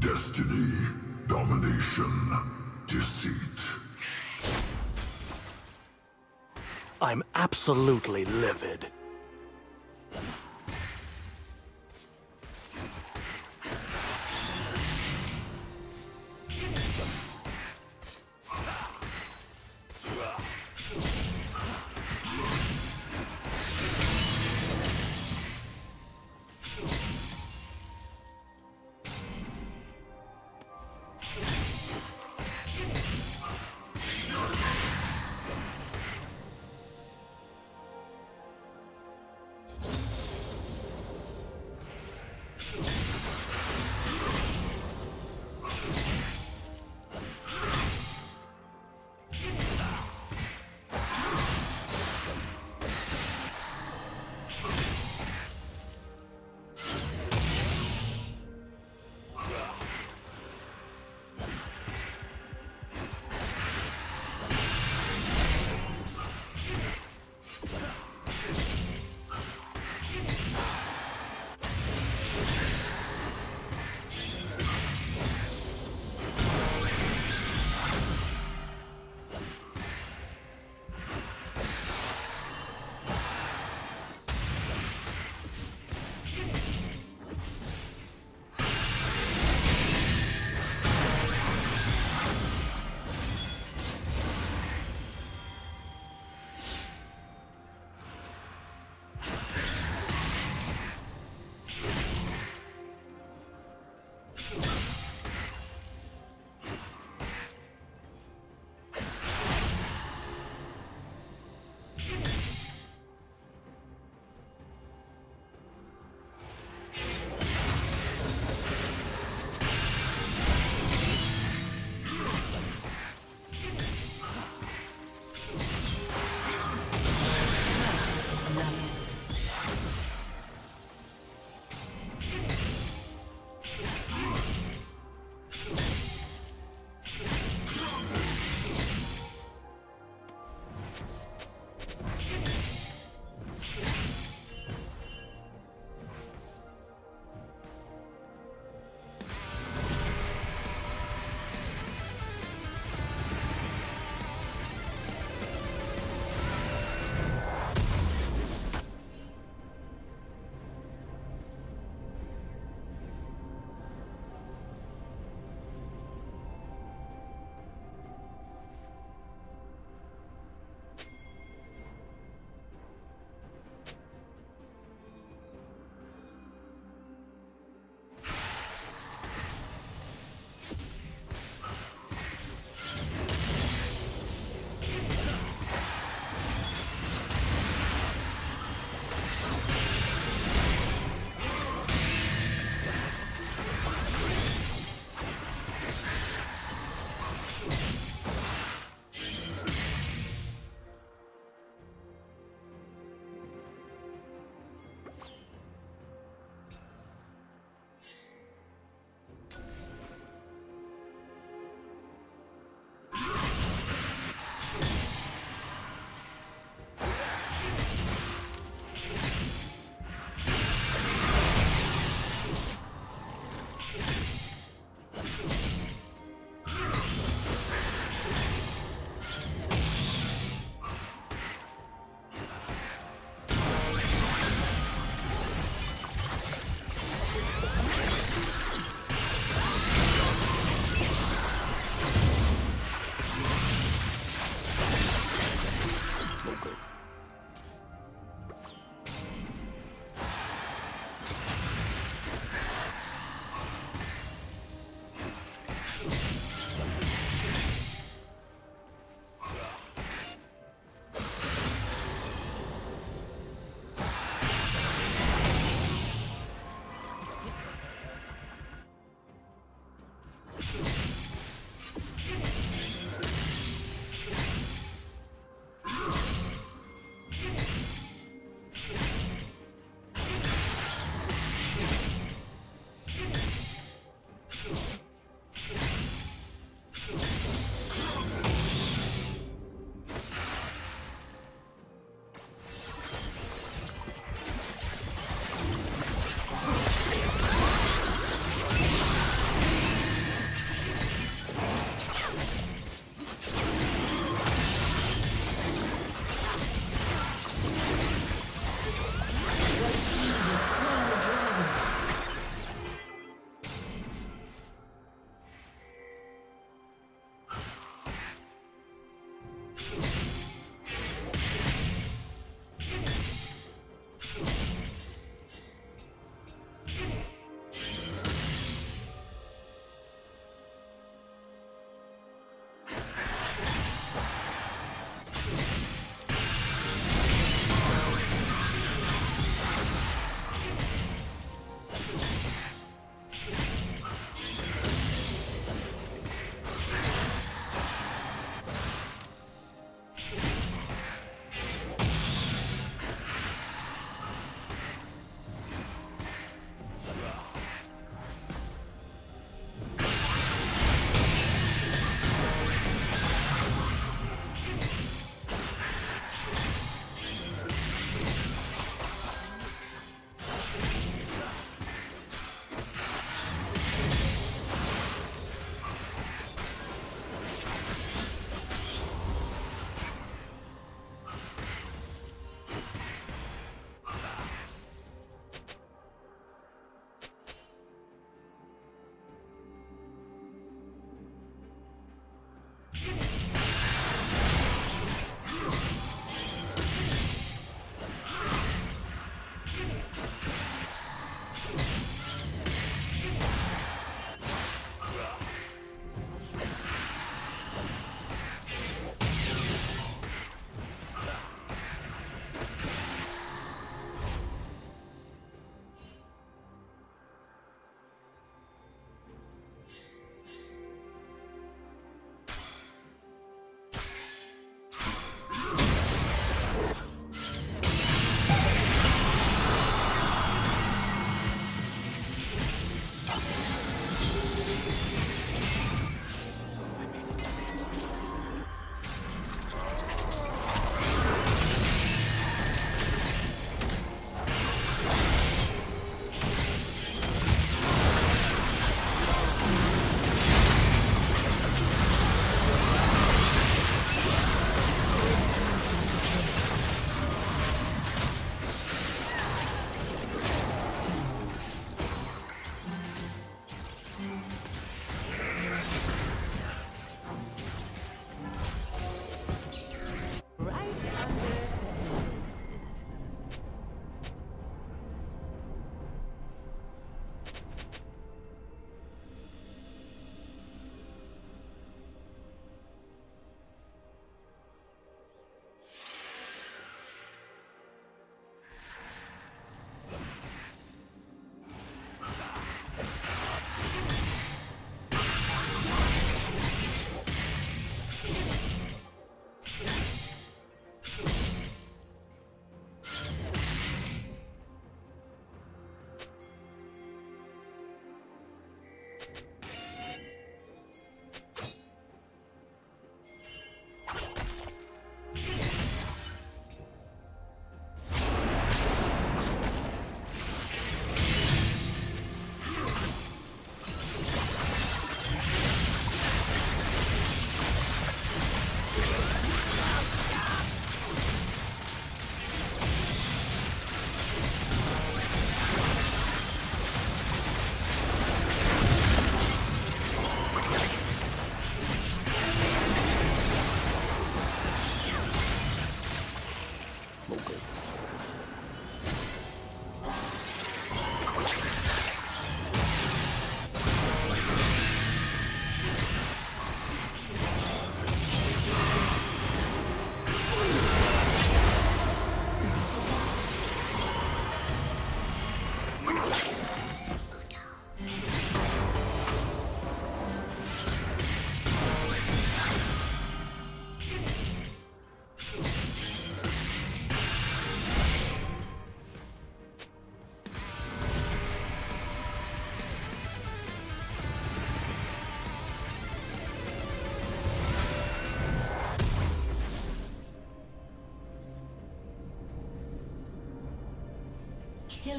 Destiny, domination, deceit. I'm absolutely livid.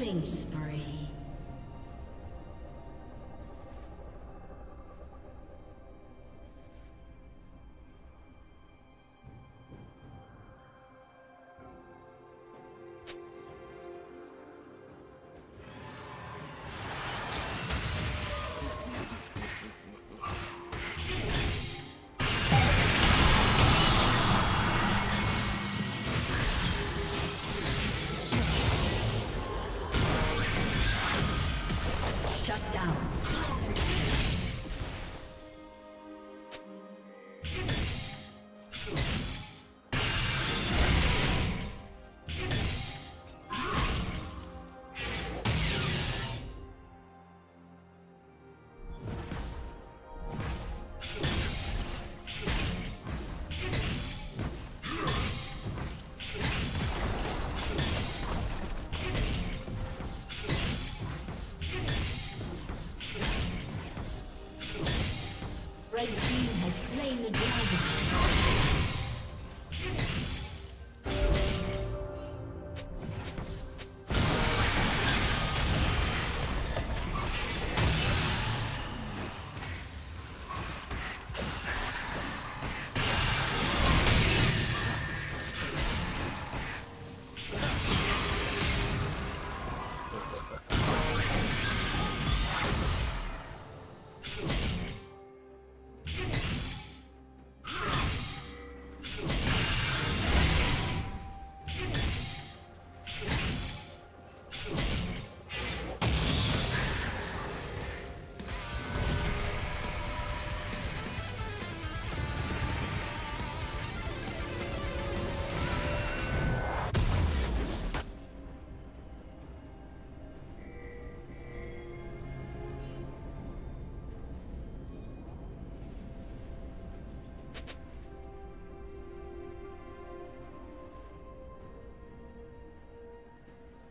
Killing spree. Red team has slain the dragon. Shut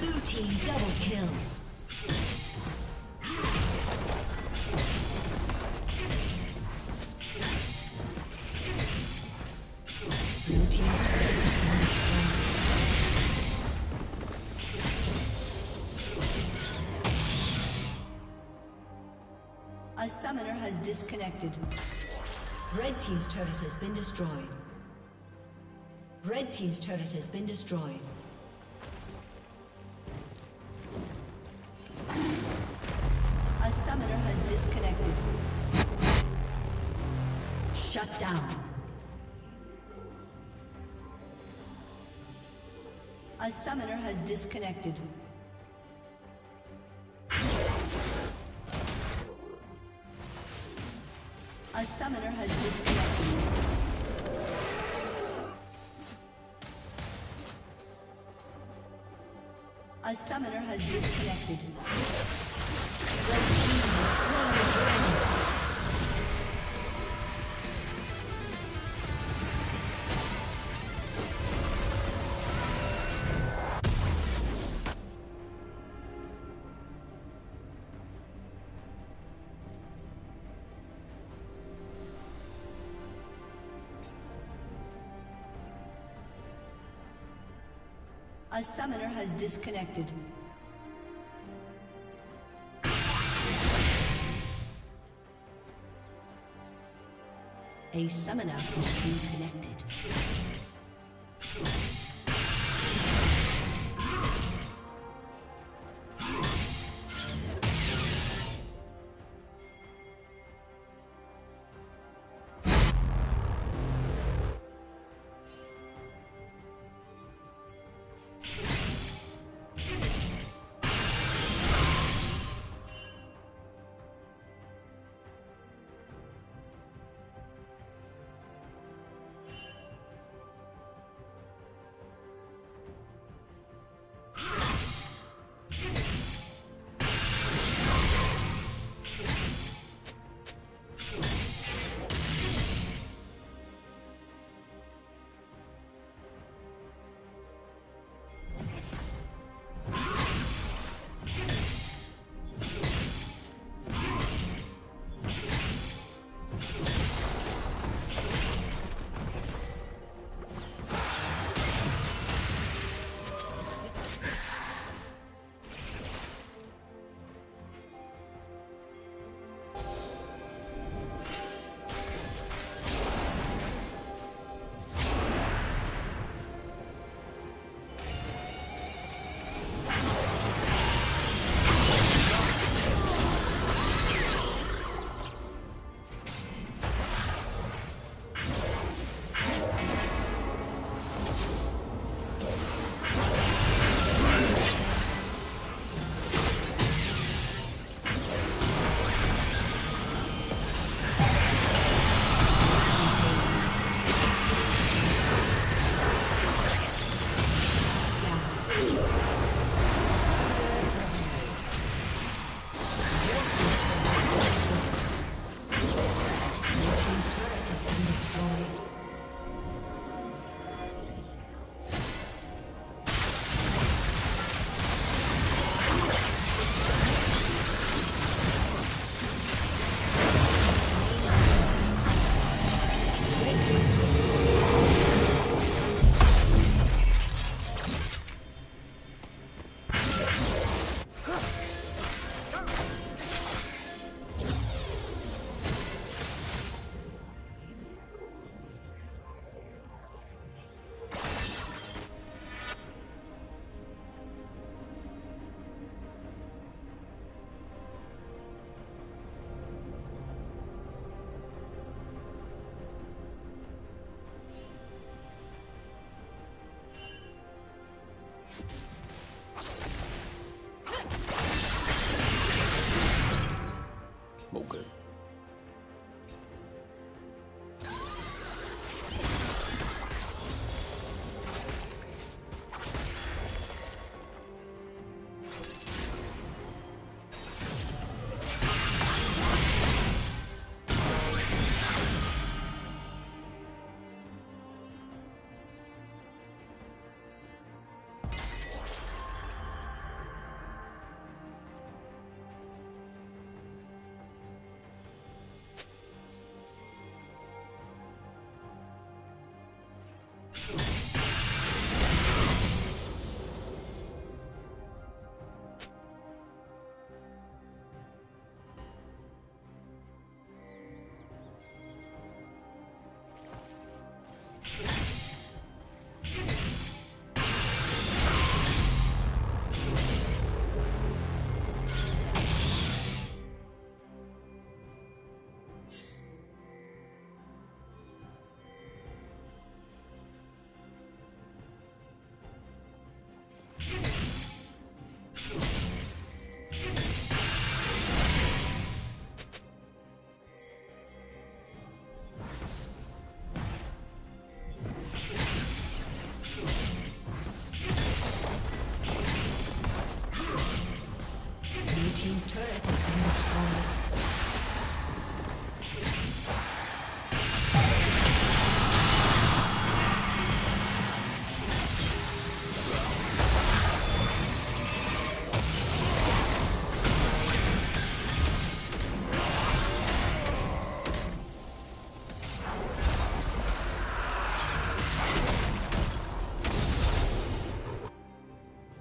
Blue team double kill. A summoner has disconnected. Red team's turret has been destroyed. Red team's turret has been destroyed. A summoner has disconnected. Shut down. A summoner has disconnected. A summoner has disconnected. A summoner has disconnected. A summoner has disconnected. A summoner has been connected.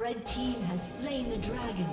Red team has slain the dragon.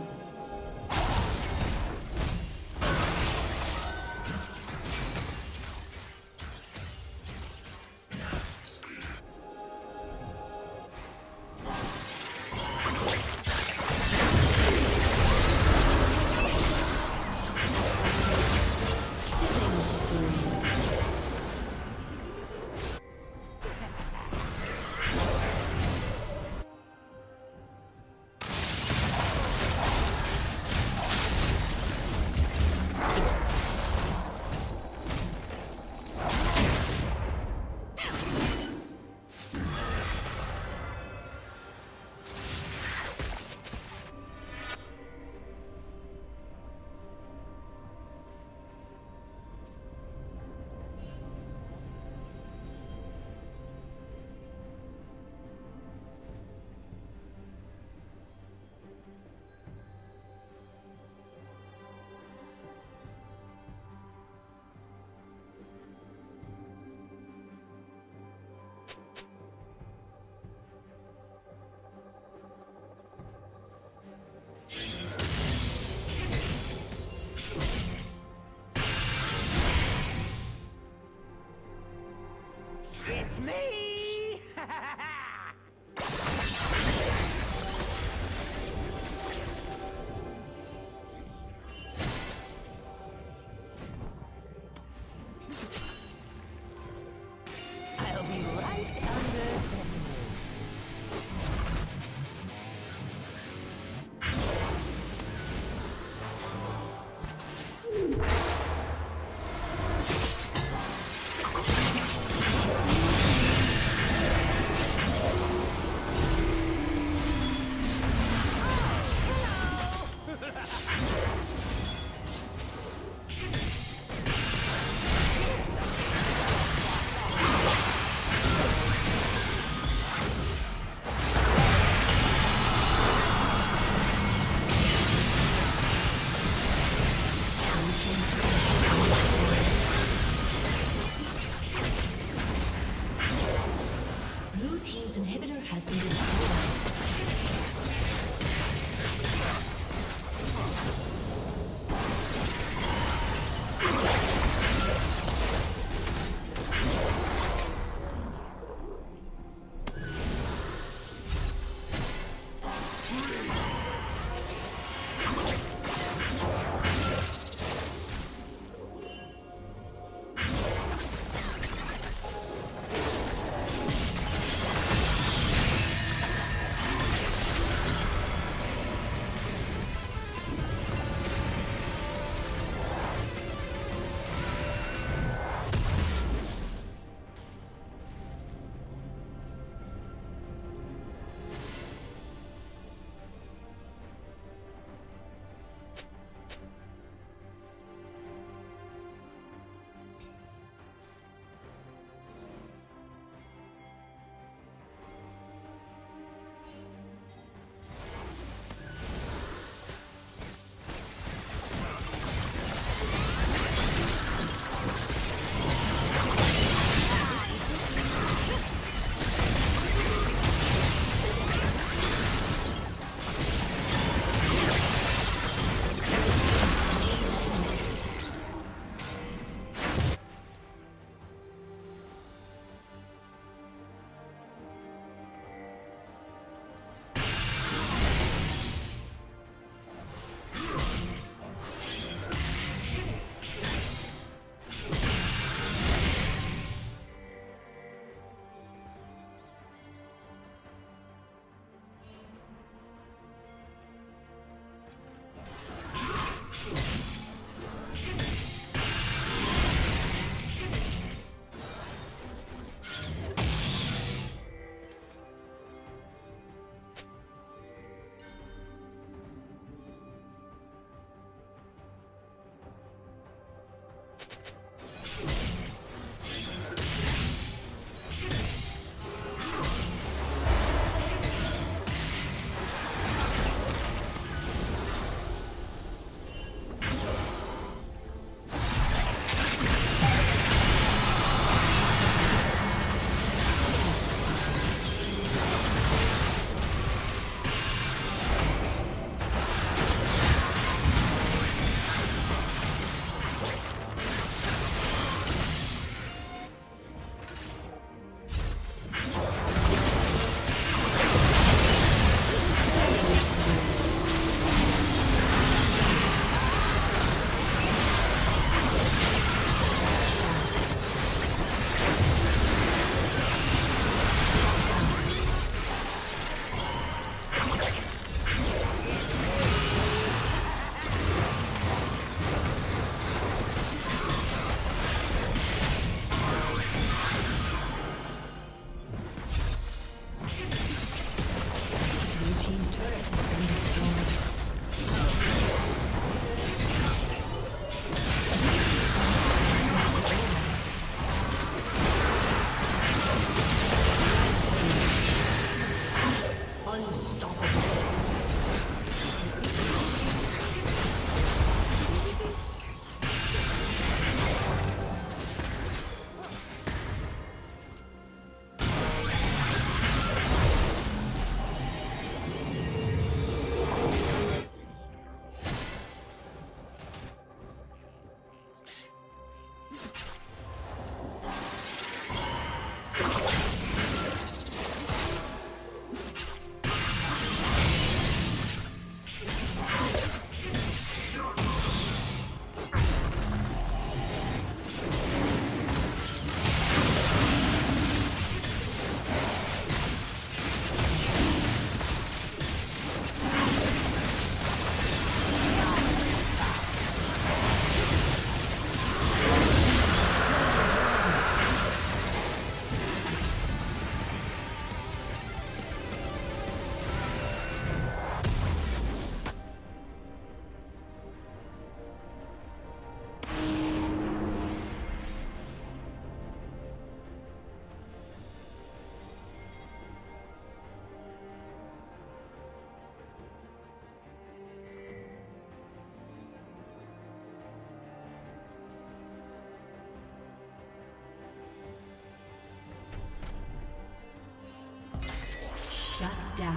Down.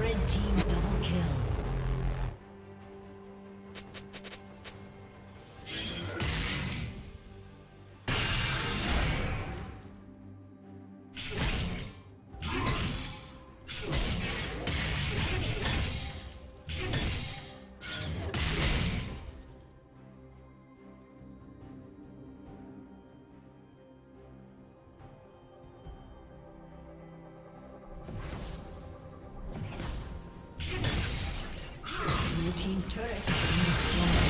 Red team double kill. Team's turret.